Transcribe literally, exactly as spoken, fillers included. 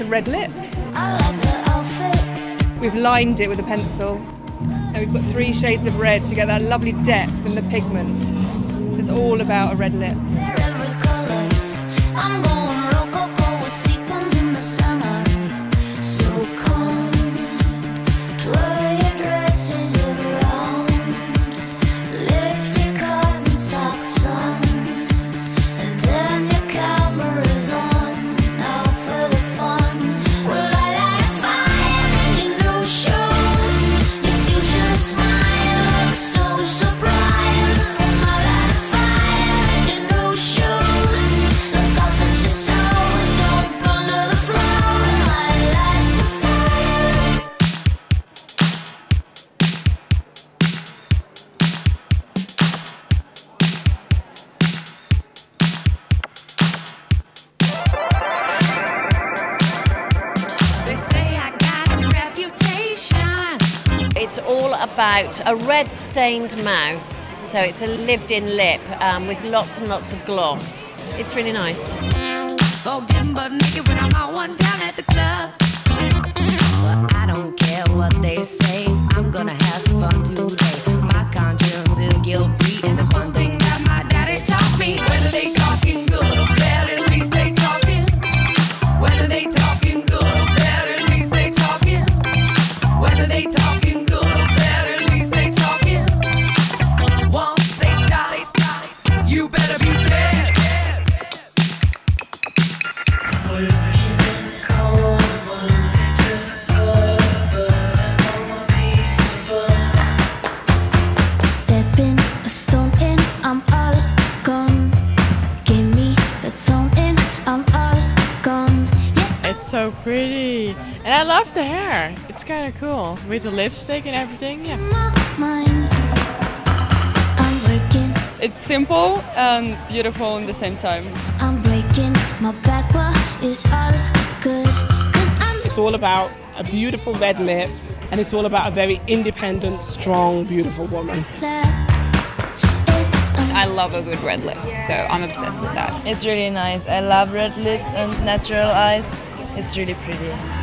it's a red lip. I like the outfit. We've lined it with a pencil, and we've got three shades of red to get that lovely depth in the pigment. It's all about a red lip. It's all about a red-stained mouth, so it's a lived-in lip um, with lots and lots of gloss. It's really nice. Oh, getting butt naked when I'm out one down at the club. Well, I don't care what they say, I'm gonna have some fun today. My conscience is guilt-free, and there's one thing that my daddy taught me. Whether they talking good or bad, at least they talking. Whether they talking good or bad, at least they talking. Whether they talking. So pretty, and I love the hair. It's kind of cool with the lipstick and everything. Yeah. It's simple and beautiful at the same time. I'm breaking my back, but it's all good. It's all about a beautiful red lip, and it's all about a very independent, strong, beautiful woman. I love a good red lip, so I'm obsessed with that. It's really nice. I love red lips and natural eyes. It's really pretty.